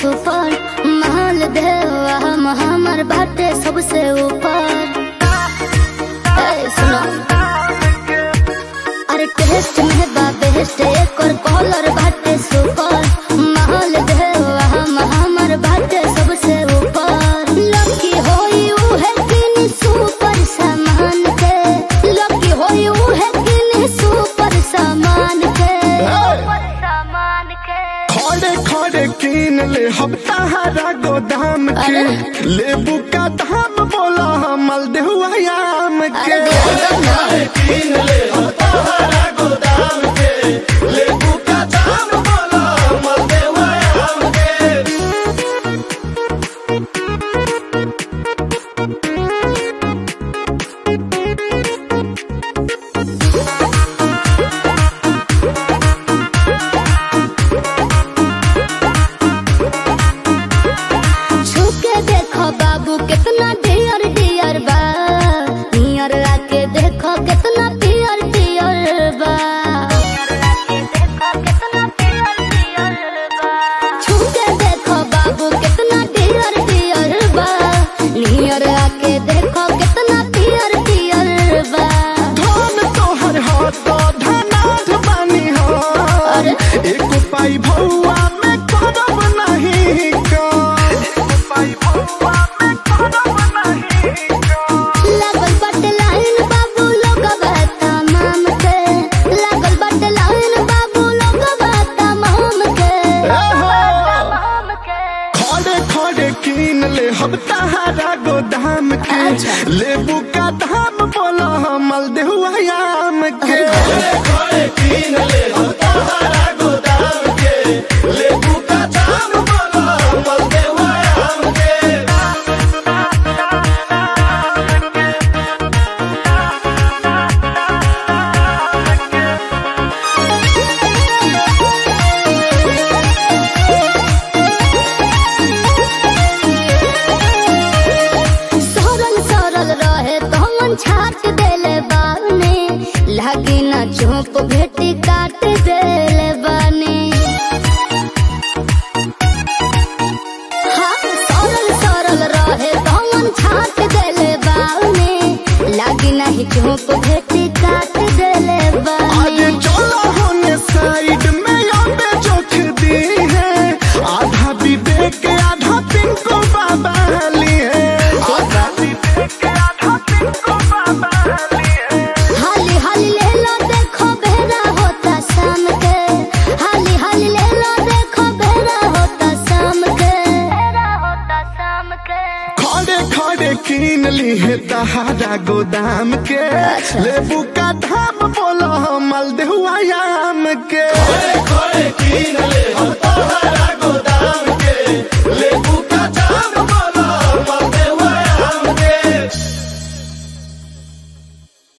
Super मालदेवा आम हमर बाटे सबसे ऊपर। सुनो अरे टेस्ट में बेस्ट एक और कॉलर बाटे सुपर मालदेवा आम हमर बाटे सबसे ऊपर। लकी होई उहे किनी सुपर सामान के, लकी होई उहे किनी सुपर सामान के, सामान के। खड़े खड़े कीन ले हफ्ता हरा गोदाम के, लेबू का दाम बोला मलदेहुआ आम के। कीन ले हफ्ता हरा गोदाम के, लेबू का दाम बोला मलदेहुआ आम के। छुके देखो बाबू कितना डियर डियर बा, नियर आके देखो कितना पियर पियर बा, छुके देखो बाबू कितना डियर डियर बा, नियर आके देखो कितना पियर पियर बा। धन तोहर हाथ धनाढ बानी हो, एक पाई भौआ में करब नहीं का, हरा गोदाम के, लेबू का दाम बोला मलदेहुआ आम के। खड़े कीन ले हरा गोदाम के, लेबू का दाम बोला मलदेहुआ आम के। छाट देले बाने, लागी ना झोंप भेटी काट देले बाने। हाँ सरल सरल रहे कौन छाट देले बाने, लागी ना ही झोंप भेटी काट देले बाने। आगे चलो होने साइड में आंबे जोख दी है, आधा विवेक आधा पिंको बाबा ली है, आधा विवेक आधा पिंको। कीन ली है तहारा गोदाम के, लेबू का दाम बोलो मलदेहुआ आम के। खड़े खड़े कीन ले हम तहारा गोदाम के।